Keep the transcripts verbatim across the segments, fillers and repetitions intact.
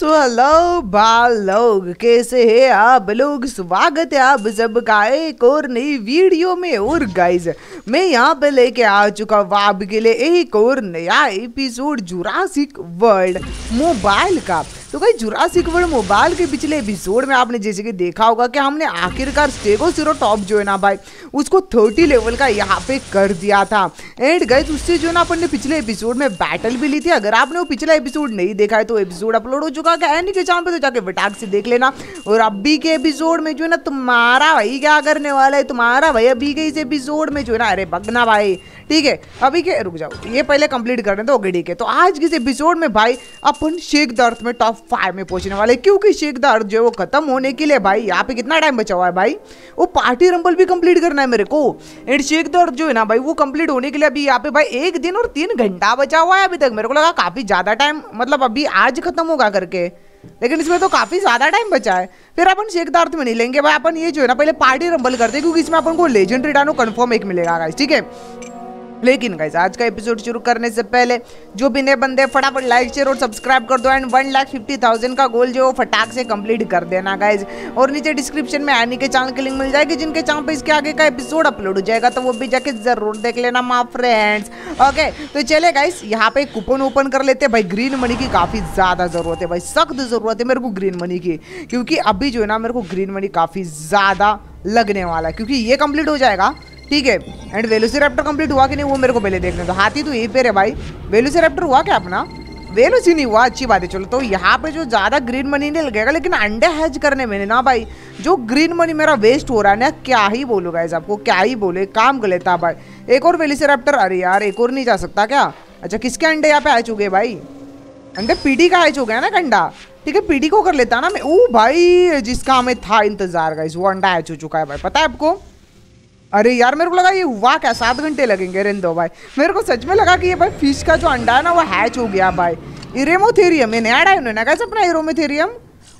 So hello बाल लोग, कैसे हैं आप लोग। स्वागत है आप सबका एक और नई वीडियो में। और गाइज मैं यहाँ पे लेके आ चुका हूँ आपके लिए एक और नया एपिसोड जुरासिक वर्ल्ड मोबाइल का। तो गाइज जुरासिक वर्ल्ड मोबाइल के पिछले एपिसोड में आपने जैसे कि देखा होगा कि हमने आखिरकार स्टेगोसेरोटॉप जो है ना भाई उसको तीस लेवल का यहाँ पे कर दिया था। एंड गाइज उससे जो है ना अपन ने पिछले एपिसोड में बैटल भी ली थी। अगर आपने वो पिछला एपिसोड नहीं देखा है तो एपिसोड अपलोड हो चुका है नहीं के चैनल पे, तो जाके फटाक से देख लेना। और अभी के एपिसोड में जो है ना तुम्हारा भाई क्या करने वाला है, तुम्हारा भाई अभी के इस एपिसोड में जो है ना, अरे भगना भाई ठीक है अभी के, रुक जाओ ये पहले कंप्लीट कर रहे हैं तो ओके ठीक है। तो आज के इस एपिसोड में भाई अपन शेख द अर्थ में टॉप फाइव में पहुंचने वाले, क्योंकि शेख द अर्थ जो है वो खत्म होने के लिए भाई यहाँ पे कितना टाइम बचा हुआ है भाई, वो पार्टी रंबल भी कंप्लीट करना है मेरे को। एंड शेख द अर्थ जो है ना भाई वो कंप्लीट होने के लिए अभी यहाँ पे भाई एक दिन और तीन घंटा बचा हुआ है। अभी तक मेरे को लगा काफी ज्यादा टाइम, मतलब अभी आज खत्म होगा करके, लेकिन इसमें तो काफी ज्यादा टाइम बचा है। फिर अपन शेख द अर्थ में नहीं लेंगे भाई, अपन ये जो है ना पहले पार्टी रंबल करते हैं, क्योंकि इसमें अपन को लेजेंडरी डायनो कंफर्म एक मिलेगा गाइस ठीक है। लेकिन गाइस आज का एपिसोड शुरू करने से पहले जो भी नए बंदे फटाफट लाइक शेयर और सब्सक्राइब कर दो। And one lakh fifty thousand का गोल जो वो फटाक से कंप्लीट कर देना गाइस। और नीचे डिस्क्रिप्शन में आनी के चैनल की लिंक मिल जाएगी, जिनके चैनल पे इसके आगे का एपिसोड अपलोड हो जाएगा तो वो भी जाके जरूर देख लेना माय फ्रेंड्स। ओके तो चले गाइस यहाँ पे कूपन ओपन कर लेते हैं भाई। ग्रीन मनी की काफ़ी ज़्यादा ज़रूरत है भाई, सख्त ज़रूरत है मेरे को ग्रीन मनी की, क्योंकि अभी जो है ना मेरे को ग्रीन मनी काफ़ी ज़्यादा लगने वाला है, क्योंकि ये कम्प्लीट हो जाएगा ठीक है। एंड वेलोसिरैप्टर कंप्लीट हुआ कि नहीं वो मेरे को पहले देखने दो। हाथी तो यहीं पर है भाई, वेलोसिरैप्टर हुआ क्या अपना, वेलोसी नहीं हुआ, अच्छी बात है। चलो तो यहाँ पे जो ज़्यादा ग्रीन मनी नहीं लगेगा, लेकिन अंडे हैच करने में ना भाई जो ग्रीन मनी मेरा वेस्ट हो रहा है ना, क्या ही बोलो गाइस आपको, क्या ही बोले। काम कर लेता भाई एक और वेलोसिरैप्टर। अरे यार एक और नहीं जा सकता क्या? अच्छा किसके अंडे यहाँ पे हैच हो गए भाई? अंडे पीटी का हैच हो गया ना अंडा, ठीक है पीटी को कर लेता ना मैं। ओ भाई जिसका हमें था इंतजार गाइस वो अंडा हैच हो चुका है भाई, पता है आपको। अरे यार मेरे को लगा ये हुआ क्या, सात घंटे लगेंगे रेंदो भाई, मेरे को सच में लगा कि ये भाई फिश का जो अंडा है ना वो हैच हो गया भाई। इरेमोथेरियम ये नया डायनो है ना कैसे अपना, इरोमेथेरियम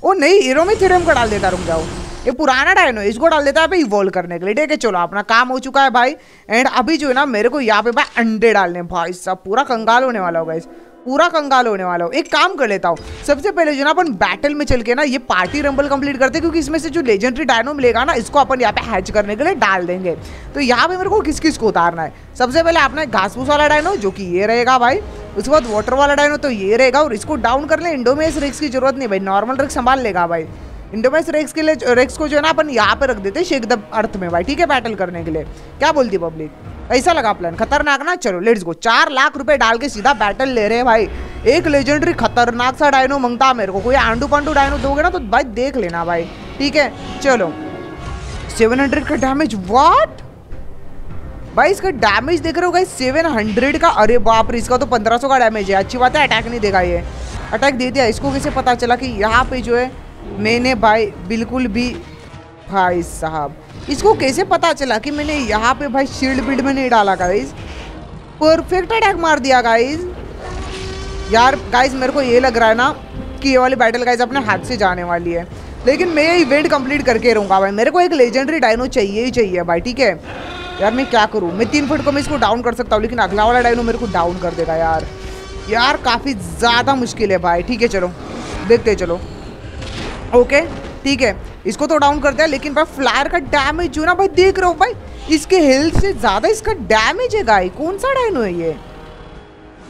ओ नहीं इरोमेथेरियम का डाल देता, रुक जाओ ये पुराना डायनो है, इसको डाल देता है भाई इवॉल्व करने के लिए ठीक है। चलो अपना काम हो चुका है भाई। एंड अभी जो है ना मेरे को यहाँ पे भाई अंडे डालने, भाई सब पूरा कंगाल होने वाला होगा, इस पूरा कंगाल होने वाला हो। एक काम कर लेता हूँ, सबसे पहले जो ना अपन बैटल में चल के ना ये पार्टी रंबल कंप्लीट करते हैं, क्योंकि इसमें से जो लेजेंडरी डायनो मिलेगा ना इसको अपन यहाँ पे हैच करने के लिए डाल देंगे। तो यहाँ पे मेरे को किस किस को उतारना है, सबसे पहले अपना घास फूस वाला डायनो जो कि ये रहेगा भाई, उसके बाद वाटर वाला डायनो तो ये रहेगा, और इसको डाउन कर ले। इंडोमिनस रेक्स की जरूरत नहीं भाई, नॉर्मल रेक्स संभाल लेगा भाई। इंडोमिनस रेक्स के लिए रेक्स को जो है ना अपन यहाँ पे रख देते हैं शेख द अर्थ में भाई ठीक है, बैटल करने के लिए। क्या बोलती पब्लिक, ऐसा लगा प्लान खतरनाक ना। चलो लेट्स गो, चार लाख रुपए डाल के सीधा बैटल ले रहे हैं भाई। एक लेजेंडरी खतरनाक सा डायनो मंगता मेरे को, कोई आंडू पांडू डायनो दोगे ना तो भाई देख लेना भाई ठीक है। चलो सात सौ का डैमेज, व्हाट भाई इसका डैमेज देख रहे हो गाइस सात सौ का, अरे बाप रे इसका तो पंद्रह सौ का डैमेज है। अच्छी बात है अटैक नहीं देगा, ये अटैक दे दिया। इसको कैसे पता चला कि यहाँ पे जो है मैंने भाई बिल्कुल भी, भाई साहब इसको कैसे पता चला कि मैंने यहाँ पे भाई शील्ड बिल्ड में नहीं डाला गाइस। परफेक्ट अटैक मार दिया गाइस। यार गाइस मेरे को ये लग रहा है ना कि ये वाली बैटल गाइस अपने हाथ से जाने वाली है, लेकिन मैं ये इवेंट कंप्लीट करके रहूँगा भाई। मेरे को एक लेजेंडरी डायनो चाहिए ही चाहिए भाई ठीक है। यार मैं क्या करूँ, मैं तीन फुट को मैं इसको डाउन कर सकता हूँ, लेकिन अगला वाला डायनो मेरे को डाउन कर देगा यार। यार काफ़ी ज़्यादा मुश्किल है भाई ठीक है। चलो देखते चलो ओके ठीक है, इसको तो डाउन करते हैं, लेकिन भाई फ्लायर का डैमेज जो ना भाई देख रहे हो भाई, इसके हेल्थ से ज़्यादा इसका डैमेज है गाई। कौन सा डायनो है ये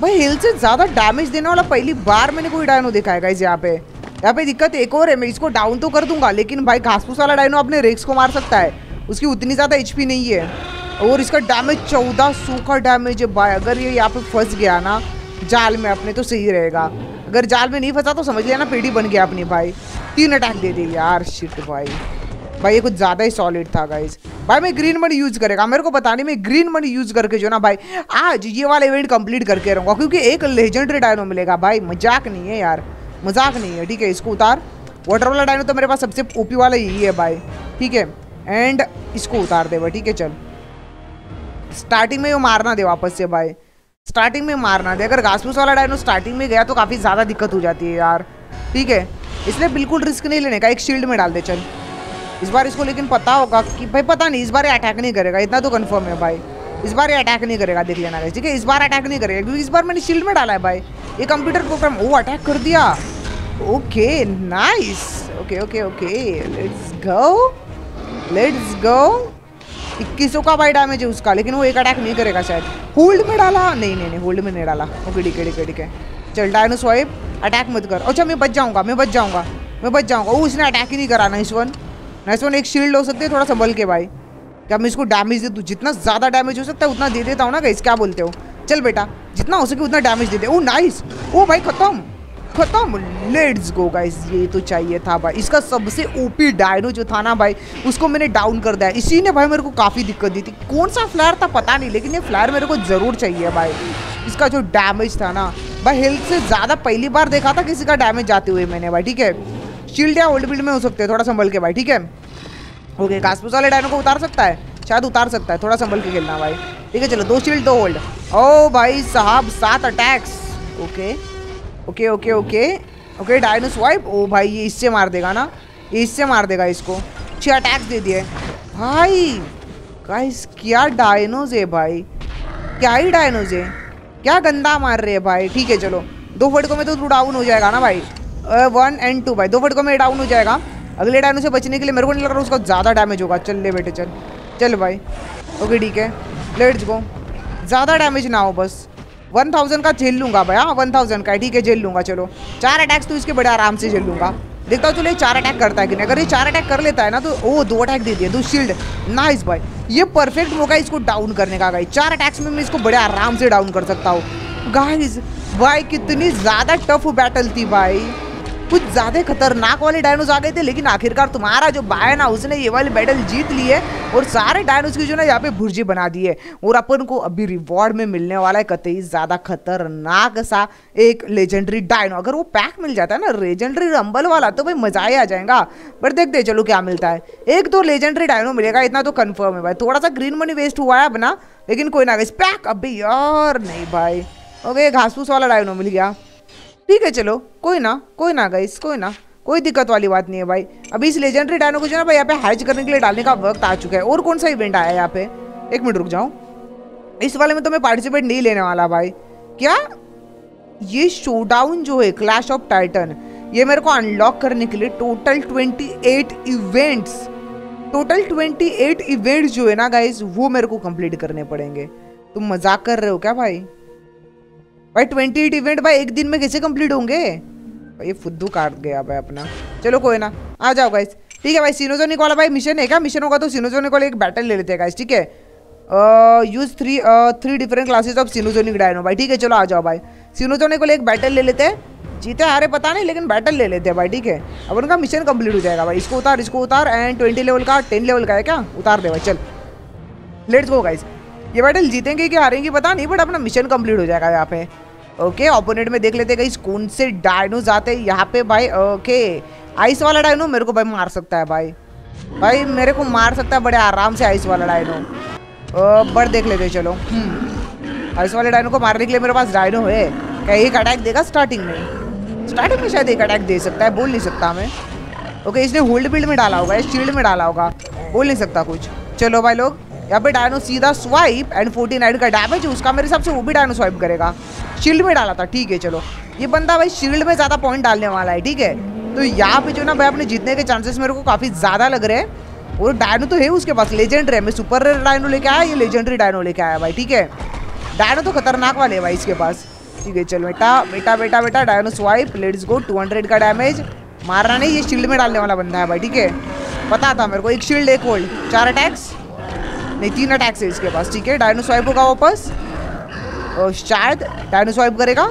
भाई, हेल्थ से ज़्यादा डैमेज देने वाला पहली बार मैंने कोई डायनो देखा है गाइस। यहाँ पे यहाँ पे दिक्कत एक और है, मैं इसको डाउन तो कर दूंगा, लेकिन भाई घासपूस वाला डायनो अपने रेक्स को मार सकता है, उसकी उतनी ज़्यादा एच पी नहीं है। और इसका डैमेज चौदह सौ का डैमेज है भाई। अगर ये यहाँ पर फंस गया ना जाल में अपने तो सही रहेगा, अगर जाल में नहीं फंसा तो समझ लिया ना पेड़ी बन गया अपनी भाई। तीन अटैक दे दिए यार, शिट भाई भाई ये कुछ ज़्यादा ही सॉलिड था गाइस। भाई मैं ग्रीन मनी यूज़ करेगा, मेरे को पता नहीं मैं ग्रीन मनी यूज़ करके जो ना भाई आज ये वाला इवेंट कंप्लीट करके रहूँगा, क्योंकि एक लेजेंडरी डायनो मिलेगा भाई। मजाक नहीं है यार, मजाक नहीं है ठीक है। इसको उतार, वाटर वाला डायनो तो मेरे पास सबसे ओपी वाला यही है भाई ठीक है। एंड इसको उतार दे भाई ठीक है। चल स्टार्टिंग में वो मारना दे वापस से भाई, स्टार्टिंग में मारना दे। अगर घासपूस वाला डायनो स्टार्टिंग में गया तो काफ़ी ज़्यादा दिक्कत हो जाती है यार ठीक है, इसलिए बिल्कुल रिस्क नहीं लेने का। एक शील्ड में डाल दे चल इस बार इसको, लेकिन पता होगा कि भाई पता नहीं इस बार ये अटैक नहीं करेगा, इतना तो कंफर्म है भाई। इस बार ये अटैक नहीं करेगा देख लेना ठीक है, इस बार अटैक नहीं करेगा, क्योंकि इस बार मैंने शील्ड में डाला है भाई। ये कंप्यूटर प्रोग्राम वो अटैक कर दिया Okay, nice. Okay, okay, okay. Let's go. Let's go. इक्कीसों का बाई डैमेज है उसका, लेकिन वो एक अटैक नहीं करेगा शायद। होल्ड में डाला? नहीं नहीं नहीं, होल्ड में नहीं डाला। ओके ठीक है ठीक है ठीक है, चल डायनोसॉइप अटैक मत कर। अच्छा मैं बच जाऊंगा मैं बच जाऊंगा मैं बच जाऊंगा। ओ उसने अटैक ही नहीं करा। Nice one nice one. एक शील्ड हो सकती है, थोड़ा संभल के भाई। क्या मैं इसको डैमेज दे दूँ? जितना ज़्यादा डैमेज हो सकता है उतना दे देता हूँ ना गाइस, क्या बोलते हो? चल बेटा जितना हो सके उतना डैमेज दे दे। ओ नाइस। ओ भाई खत्म खत्म। लेट्स गो गाइस, ये तो चाहिए था भाई। इसका सबसे ओपी डायनो जो था ना भाई उसको मैंने डाउन कर दिया। इसी ने भाई मेरे को काफ़ी दिक्कत दी थी। कौन सा फ्लायर था पता नहीं, लेकिन ये फ्लायर मेरे को ज़रूर चाहिए भाई। इसका जो डैमेज था ना भाई, हेल्थ से ज़्यादा पहली बार देखा था किसी का डैमेज जाते हुए मैंने भाई। ठीक है शील्ड या होल्ड फील्ड में हो सकते हैं, थोड़ा संभल के भाई। ठीक है ओके, घासपूस वाले डायनो को उतार सकता है शायद, उतार सकता है, थोड़ा संभल के खेलना भाई। ठीक है चलो, दो शील्ड दो होल्ड। ओ भाई साहब सात attacks. Okay okay okay okay okay dino swipe. ओ भाई ये इससे मार देगा ना, ये इससे मार देगा। इसको छः अटैक्स दे दिए भाई। गाइस क्या डायनोज है भाई, क्या ही डायनोज है, क्या गंदा मार रहे हैं भाई। ठीक है चलो, दो फटकों में तो तू डाउन हो जाएगा ना भाई। वन एंड टू भाई, दो फटकों में डाउन हो जाएगा। अगले डायनो से बचने के लिए मेरे को नहीं लग रहा उसका ज़्यादा डैमेज होगा। चल ले बेटे चल चल भाई। ओके ठीक है लेट्स गो, ज़्यादा डैमेज ना हो बस। वन थाउजेंड का झेल लूँगा भाई। हाँ वन थाउजेंड का ठीक है झेल लूँगा। चलो चार अटैक्स तो इसके बड़े आराम से झेल लूँगा। देखता हूँ चलो ये चार अटैक करता है कि नहीं। अगर ये चार अटैक कर लेता है ना तो ओ दो अटैक दे दिए, दो शील्ड। नाइस भाई, ये परफेक्ट मौका इसको डाउन करने का गाइस। चार अटैक्स में मैं इसको बड़े आराम से डाउन कर सकता हूँ गाइस। भाई कितनी ज़्यादा टफ बैटल थी भाई, कुछ ज़्यादा खतरनाक वाले डायनोज आ गए थे, लेकिन आखिरकार तुम्हारा जो भाई है ना उसने ये वाली बैटल जीत ली है और सारे डायनोज की जो ना यहाँ पे भुर्जी बना दी है। और अपन को अभी रिवॉर्ड में मिलने वाला है कतई ज़्यादा खतरनाक सा एक लेजेंडरी डायनो। अगर वो पैक मिल जाता है ना लेजेंडरी रंबल वाला तो भाई मज़ा ही आ जाएगा। बट देखते चलो क्या मिलता है। एक दो लेजेंडरी डायनो मिलेगा इतना तो कन्फर्म है भाई। थोड़ा सा ग्रीन मनी वेस्ट हुआ है अपना, लेकिन कोई ना। इस पैक अभी यार नहीं भाई। ओके घासपूस वाला डायनो मिल गया, ठीक है चलो कोई ना कोई ना गाइस, कोई ना, कोई दिक्कत वाली बात नहीं है भाई। अभी इस लेजेंडरी डायनो को जो ना भाई यहाँ पे हाइज करने के लिए डालने का वक्त आ चुका है। और कौन सा इवेंट आया है यहाँ पे? एक मिनट रुक जाओ, इस वाले में तो मैं पार्टिसिपेट नहीं लेने वाला भाई। क्या ये शोडाउन जो है क्लैश ऑफ टाइटन, ये मेरे को अनलॉक करने के लिए total twenty eight events total twenty eight events जो है ना गाइज वो मेरे को कंप्लीट करने पड़ेंगे। तुम मजाक कर रहे हो क्या भाई? भाई ट्वेंटी एट इवेंट भाई एक दिन में कैसे कंप्लीट होंगे भाई? ये फुद्दू काट गया भाई अपना। चलो कोई ना, आ जाओ गाइस। ठीक है भाई, सिनोजोनिक वाला भाई मिशन है क्या? मिशन होगा तो सिनोजोनिक वाले एक बैटल ले लेते हैं गाइस। ठीक है, use three three different classes of सिनोजोनिक dino भाई। ठीक है चलो आ जाओ भाई, सिनोजोनिक वाले एक बैटल ले लेते हैं। जीते हारे पता नहीं, लेकिन बैटल ले लेते हैं भाई। ठीक है अब उनका मिशन कंप्लीट हो जाएगा भाई। इसको उतार इसको उतार एंड ट्वेंटी लेवल का टेन लेवल का है क्या? उतार दे भाई, चल लेट्स गो गाइस। ये बैटल जीतेंगे कि हारेंगे पता नहीं, बट अपना मिशन कंप्लीट हो जाएगा यहाँ पे। ओके ओपोनेंट में देख लेते हैं गाइस कौन से डायनोज आते हैं यहाँ पे भाई। ओके आइस वाला डायनो मेरे को भाई मार सकता है भाई, भाई मेरे को मार सकता है बड़े आराम से आइस वाला डायनो। बट देख लेते हैं चलो, आइस वाले डायनो को मारने के लिए मेरे पास डायनो है क्या? एक अटैक देगा स्टार्टिंग में, स्टार्टिंग में शायद एक अटैक दे सकता है, बोल नहीं सकता मैं। ओके इसने होल्ड फील्ड में डाला होगा, शील्ड में डाला होगा, बोल नहीं सकता कुछ। चलो भाई लोग, यहाँ पे डायनो सीधा स्वाइप एंड फोर्टी नाइन का डैमेज उसका मेरे हिसाब से वो भी डायनो स्वाइप करेगा। शील्ड में डाला था, ठीक है चलो। ये बंदा भाई शील्ड में ज़्यादा पॉइंट डालने वाला है, ठीक है। तो यहाँ पे जो ना भाई अपने जीतने के चांसेस मेरे को काफ़ी ज़्यादा लग रहे हैं। और डायनो तो है उसके पास, लेजेंडरी है। मैं सुपर रेयर डायनो लेके आया, ये लेजेंडरी डायनो लेके आया भाई। ठीक है डायनो तो खतरनाक वाले है भाई इसके पास। ठीक है चलो बेटा बेटा बेटा बेटा dino swipe, let's go. Two hundred का डैमेज मारना नहीं, ये शील्ड में डालने वाला बंदा है भाई। ठीक है पता था मेरे को, एक शील्ड एक होल्ड, चार अटैक्स नहीं तीन अटैक्स है इसके पास। ठीक है डायनो स्वाइप होगा वापस, शायद डायनो स्वाइप करेगा।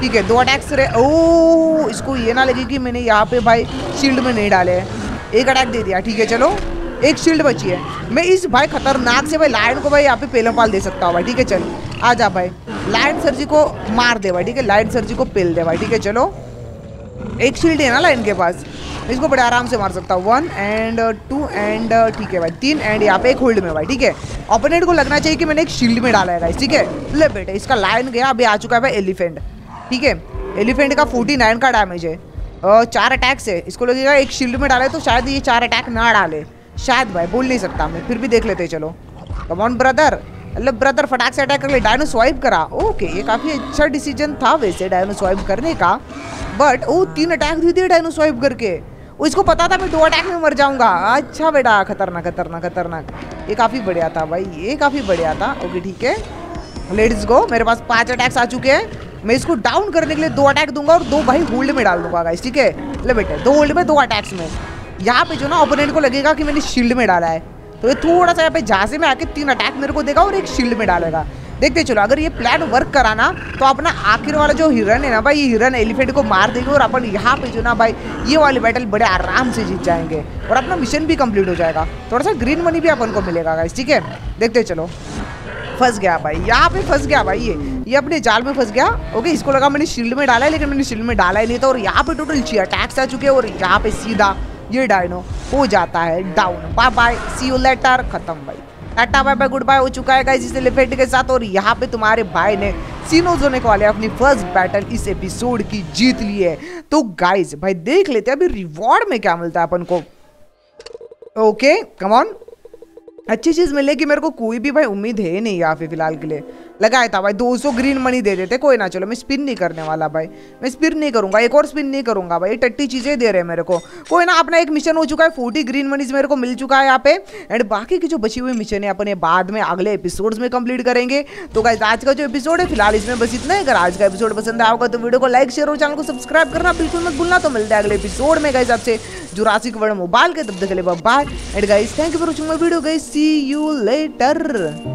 ठीक है दो अटैक्स रहे। ओ इसको ये ना लगे कि मैंने यहाँ पे भाई शील्ड में नहीं डाले, एक अटैक दे दिया। ठीक है चलो एक शील्ड बची है। मैं इस भाई खतरनाक से भाई लायन को भाई यहाँ पे पेलम पाल दे सकता हूँ भाई। ठीक है चल आ जा भाई, लायन सर जी को मार दे भाई। ठीक है लायन सर जी को पेल दे भाई। ठीक है चलो एक शील्ड है ना लायन के पास, इसको बड़े आराम से मार सकता हूँ। वन एंड टू एंड ठीक है भाई तीन एंड यहाँ पे एक होल्ड में भाई। ठीक है ओपोनेंट को लगना चाहिए कि मैंने एक शील्ड में डाला है गाइस। ठीक है ले बेटे, इसका लायन गया। अभी आ चुका है भाई एलिफेंट। ठीक है एलिफेंट का फोर्टी नाइन का डैमेज है, चार अटैक्स है। इसको लगेगा एक शील्ड में डाले तो शायद ये चार अटैक ना डाले शायद भाई, बोल नहीं सकता मैं, फिर भी देख लेते चलो। कम ऑन ब्रदर, मतलब ब्रदर फटाक से अटैक कर ले, डायनो स्वाइप करा। ओके ये काफ़ी अच्छा डिसीजन था वैसे डायनो स्वाइप करने का, बट वो तीन अटैक दे दिए डायनो स्वाइप करके। उसको पता था मैं दो अटैक में मर जाऊंगा। अच्छा बेटा, खतरनाक खतरनाक खतरनाक, ये काफ़ी बढ़िया था भाई, ये काफ़ी बढ़िया था। ओके ठीक है, लेट्स गो। मेरे पास पाँच अटैक्स आ चुके हैं। मैं इसको डाउन करने के लिए दो अटैक दूंगा और दो भाई होल्ड में डाल दूंगा गाइस, ठीक है। ले बेटे, दो होल्ड में दो अटैक्स में। यहाँ पे जो ना ओपोनेंट को लगेगा कि मैंने शील्ड में डाला है, तो ये थोड़ा सा यहाँ पे झांसे में आके तीन अटैक मेरे को देगा और एक शील्ड में डालेगा। देखते चलो, अगर ये प्लान वर्क कराना तो अपना आखिर वाला जो हिरन है ना भाई, ये हिरन एलिफेंट को मार देंगे और अपन यहाँ पे जो ना भाई ये वाली बैटल बड़े आराम से जीत जाएंगे और अपना मिशन भी कंप्लीट हो जाएगा। थोड़ा सा ग्रीन मनी भी अपन को मिलेगा गाइस, ठीक है। देखते चलो, फंस गया भाई, यहाँ पे फंस गया भाई, ये ये अपने जाल में फंस गया। ओके, इसको लगा मैंने शील्ड में डाला है, लेकिन मैंने शील्ड में डाला ही नहीं था। और यहाँ पे टोटल छह अटैक्स आ चुके हैं और यहाँ पे सीधा ये डायनो हो जाता है down. Bye bye, see you later, खत्म भाई, tata bye bye, goodbye हो चुका है गाइस इस एलिफेंट के साथ। और यहाँ पे तुम्हारे भाई ने सीनोजोनिक वाले अपनी फर्स्ट बैटल इस एपिसोड की जीत ली है। तो गाइज भाई देख लेते हैं अभी रिवॉर्ड में क्या मिलता है अपन को। ओके कमॉन, अच्छी चीज़ मिलेगी मेरे को कोई भी भाई उम्मीद है नहीं यहाँ पे फिलहाल के लिए। लगाया था भाई दो सौ ग्रीन मनी दे देते, कोई ना। चलो मैं स्पिन नहीं करने वाला भाई, मैं स्पिन नहीं करूँगा, एक और स्पिन नहीं करूँगा भाई, टट्टी चीज़ें दे रहे हैं मेरे को। कोई ना, अपना एक मिशन हो चुका है, चालीस ग्रीन मनीज मेरे को मिल चुका है यहाँ पे। एंड बाकी की जो बची हुई मिशन है अपन ये बाद में अगले एपिसोड्स में कंप्लीट करेंगे। तो गाइस आज का जो एपिसोड है फिलहाल इसमें बस इतना ही। अगर आज का एपिसोड पसंद आया होगा तो वीडियो को लाइक शेयर और चैनल को सब्सक्राइब करना बिल्कुल मत भूलना। तो मिलता है अगले एपिसोड में गाइस आपसे जुरासिक वर्ल्ड मोबाइल के, तब तक के लिए bye. And guys thank you for watching my video guys, see you later.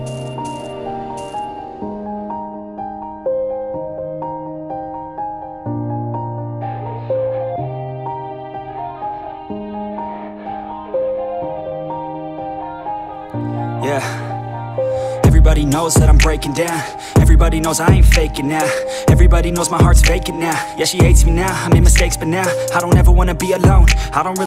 Everybody knows that I'm breaking down. Everybody knows I ain't faking now. Everybody knows my heart's faking now. Yeah, she hates me now. I made mistakes, but now I don't ever wanna be alone. I don't really